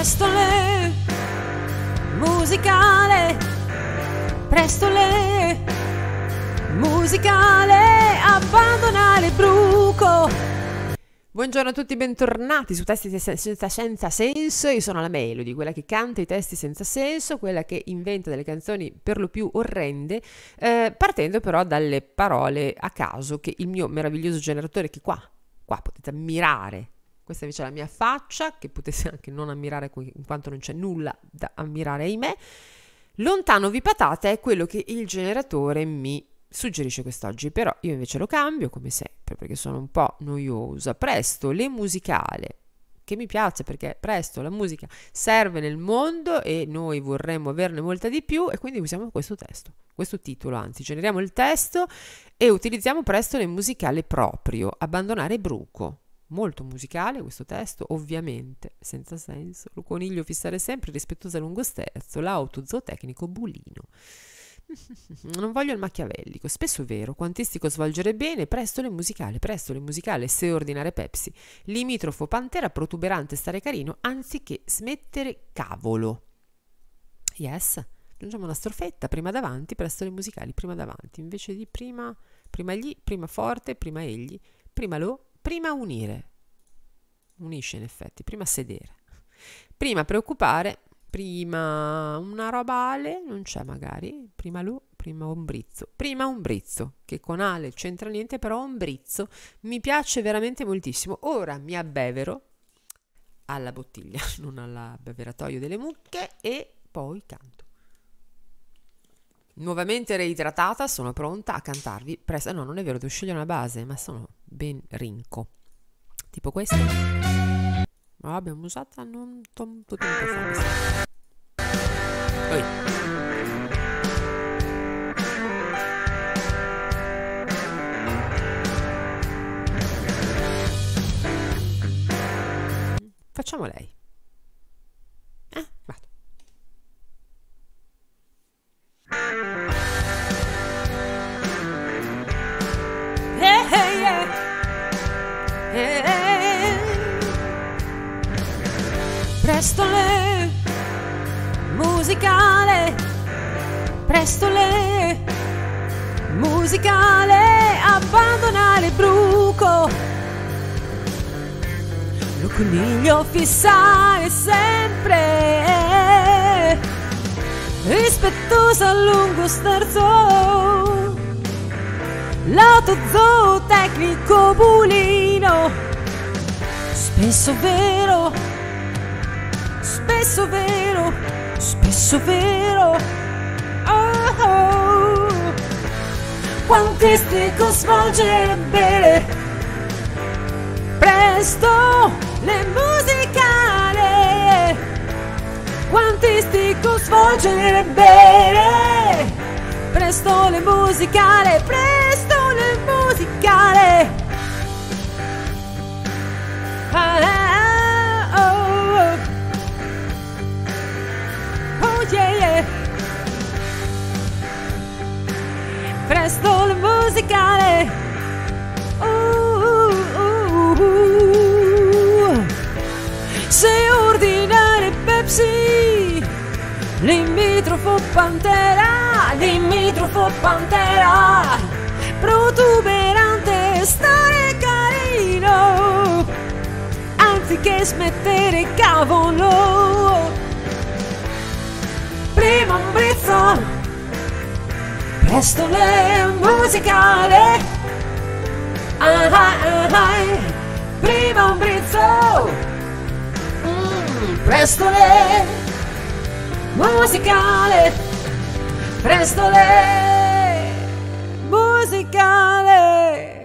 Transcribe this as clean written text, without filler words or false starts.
Prestole musicale, prestole musicale, abbandonare bruco. Buongiorno a tutti, bentornati su Testi Senza Senso. Io sono la Melody, quella che canta i testi senza senso, quella che inventa delle canzoni per lo più orrende, partendo però dalle parole a caso che il mio meraviglioso generatore, che qua potete ammirare. Questa invece è la mia faccia, che potesse anche non ammirare in quanto non c'è nulla da ammirare, ahimè. Lontano vi patate è quello che il generatore mi suggerisce quest'oggi, però io invece lo cambio come sempre perché sono un po' noiosa. Presto le musicale, che mi piace perché presto la musica serve nel mondo e noi vorremmo averne molta di più, e quindi usiamo questo testo, questo titolo, anzi generiamo il testo e utilizziamo presto le musicale proprio, abbandonare bruco. Molto musicale questo testo, ovviamente senza senso, lo coniglio fissare sempre, rispettosa lungo sterzo, l'auto zootecnico bulino. Non voglio il machiavellico, spesso vero, quantistico svolgere bene, presto le musicale, se ordinare Pepsi, limitrofo pantera protuberante stare carino, anziché smettere cavolo. Yes, aggiungiamo una strofetta, prima davanti, presto le musicali, prima davanti, invece di prima, prima gli, prima forte, prima egli, prima lo, prima unire, unisce in effetti, prima sedere, prima preoccupare, prima una roba ale, non c'è magari, prima lo, prima ombrizzo, che con ale c'entra niente, però ombrizzo mi piace veramente moltissimo. Ora mi abbevero alla bottiglia, non all'abbeveratoio delle mucche, e poi canto. Nuovamente reidratata, sono pronta a cantarvi. Presto, no, non è vero, devo scegliere una base, ma sono ben rinco. Tipo questa. Ma l'abbiamo usata non tanto tempo fa. Facciamo lei. Vado. Prestole musicale, prestole musicale, abbandonare bruco, lo coniglio fissare sempre, rispettoso a lungo sterzo, l'auto zootecnico bulino, spesso vero, spesso vero, spesso vero, oh, oh. Quantistico svolgere bene, presto le musicale, quantistico svolgere bene, presto le musicale, presto le musicale. Presto le musicale, se ordinare Pepsi, limitrofo pantera, protuberante stare carino, anziché smettere cavolo, prima un brezzo, prestole musicale, prima ombrizzo, prestole musicale, prestole musicale.